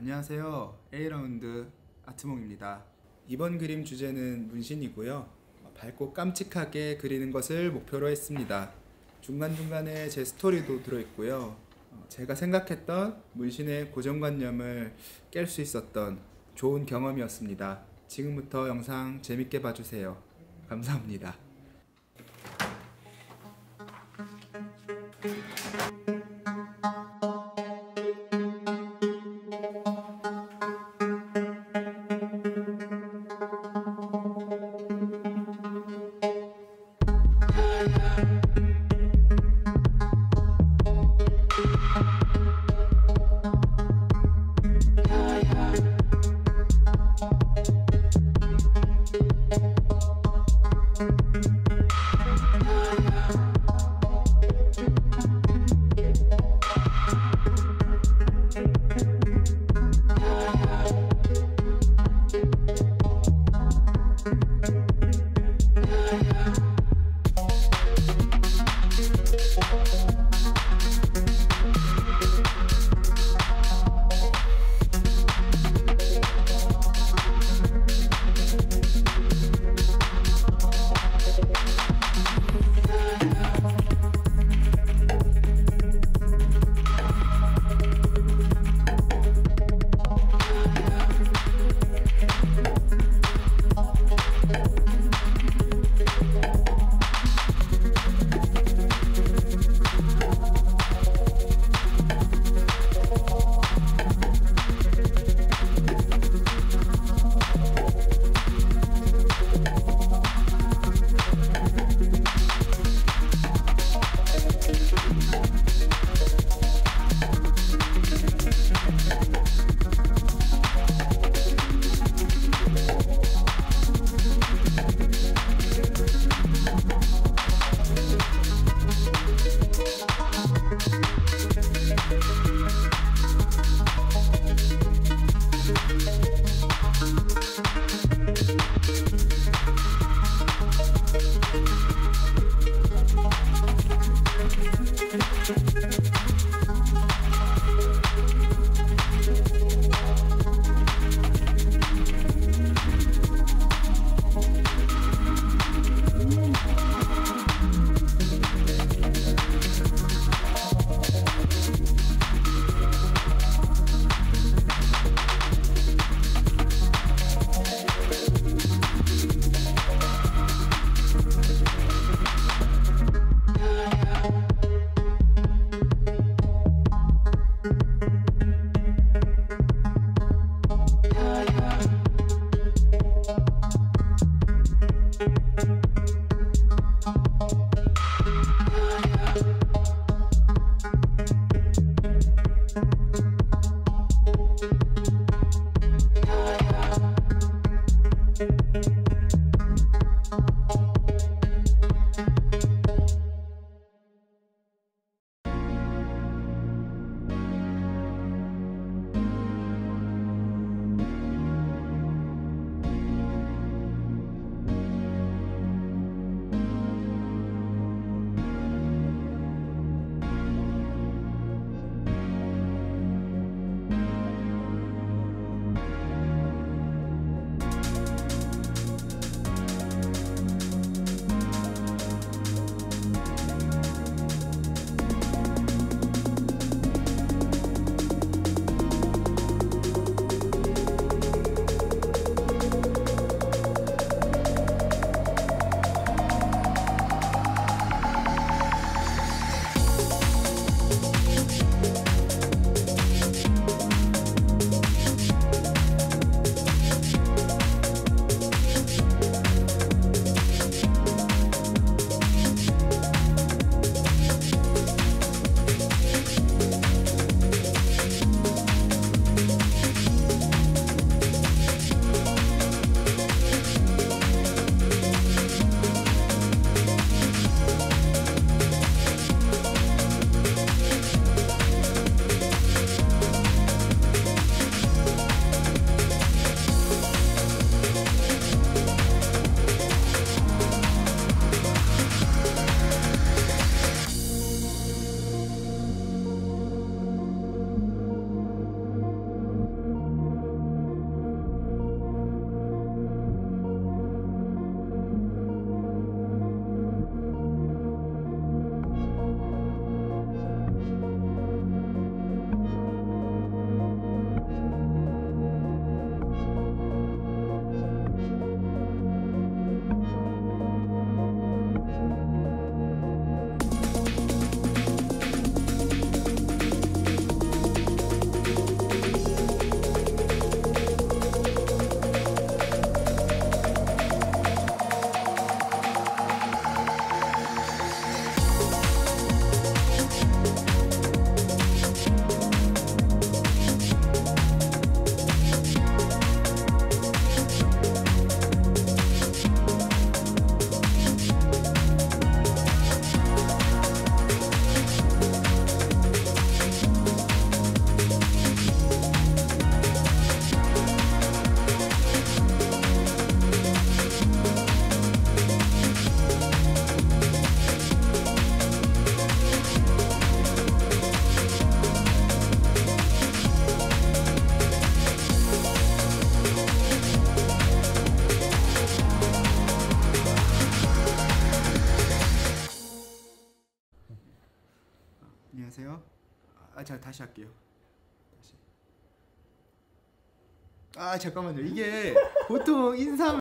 안녕하세요, A라운드 아트몽입니다. 이번 그림 주제는 문신이고요, 밝고 깜찍하게 그리는 것을 목표로 했습니다. 중간중간에 제 스토리도 들어있고요, 제가 생각했던 문신의 고정관념을 깰 수 있었던 좋은 경험이었습니다. 지금부터 영상 재밌게 봐주세요. 감사합니다. 안녕하세요. 제가 다시 할게요. 잠깐만요. 이게 보통 인사